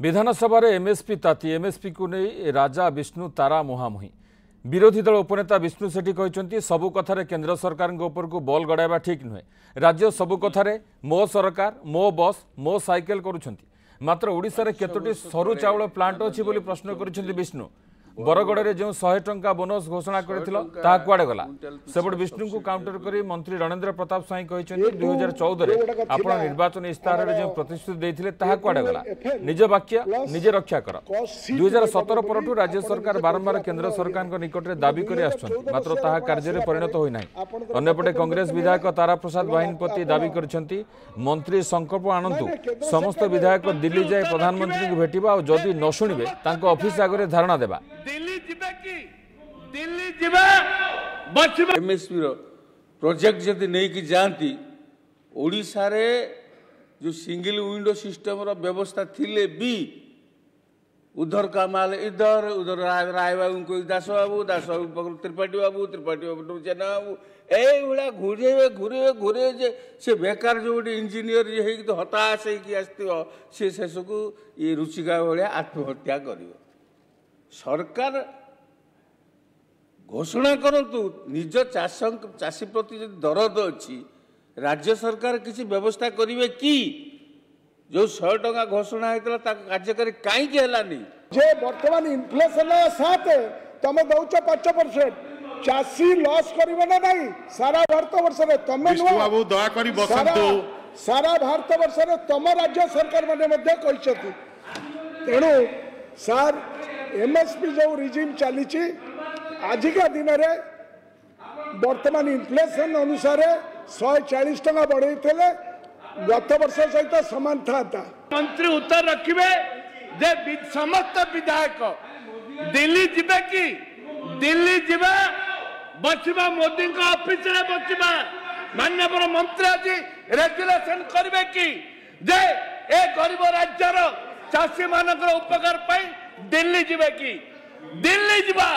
विधानसभा MSP ताती MSP को नहीं राजा विष्णु तारा मुहांमुही विरोधी दल उपनेता विष्णु सेठी कहते सबु कथार केन्द्र सरकार उपर को बल गड़ाइबा ठीक नुहे। राज्य सबु कथार मो सरकार मो बस मो साइकेल करुछंती। मात्र ओडिसा केतोटी सरू चाउल प्लांट अछि बोली प्रश्न करिसेंती विष्णु। बरगड़ में जो 100 टंका बोनस घोषणा करथिला ता कुआडे गला। सेपट विष्णु को काउंटर करी मंत्री रणेंद्र प्रताप साई कहते 2014 आपण निर्वाचन इस्ताहार में जो प्रतिश्रुति देथिले ता कुआडे गला। निज वाक्य निजे रक्षा कर। 2017 परठू राज्य सरकार बारंबार केन्द्र सरकार के निकट में दाबी कर आछथि मात्र ता कार्य में परिणत होई नाही। अन्यपटे कांग्रेस विधायक तारा प्रसाद वाहिनपति दाबी करछंती मंत्री संकल्प आनंतु समस्त विधायक दिल्ली जाए प्रधानमंत्री को भेटिबा और जदि न सुनिबे तांको ऑफिस आगे धारणा देबा। एमएसपी प्रोजेक्ट जब नहीं जाती ओडिशा रे जो सिंगल विंडो सिस्टम व्यवस्था थिले भी उधर कमाल इधर उधर राय बाबू को दास बाबू पकड़ त्रिपाठी बाबू चेना बाबू ये घूरे से बेकार जो गोटे इंजीनियर जी हो तो हताश हो शेष को ये रुचिका भाया आत्महत्या कर सरकार घोषणा करतु निज चाषी प्रति दरद अच्छी राज्य सरकार किसी व्यवस्था करेंगे कि जो 100 टका घोषणा होता कार्यकारी कहीं हलानी जे बर्तमान इनफ्लेशन 7 तुम दौच 5% चाषी लॉस करिवे ना नहीं सारा भारत वर्ष में तुम बाबू दया करी बसंतु सारा भारत वर्ष में तुम राज्य सरकार माने कहछथि तेणु सार एमएसपी जो रिजिम चली आजिका दिन में बर्तमान इनफ्लेशन अनुसार 140 टका बढ़े गत वर्ष सहित सामान था। मंत्री उत्तर रखिबे जे समस्त विधायक दिल्ली जिबे कि दिल्ली जिबा बचवा मोदी ऑफिस रे बचवा माननीय मंत्री जी रेगुलेशन करबे कि जे ए गरीब राज्यर चाषी मानकर उपकार पाई दिल्ली जिबे कि दिल्ली जिबा।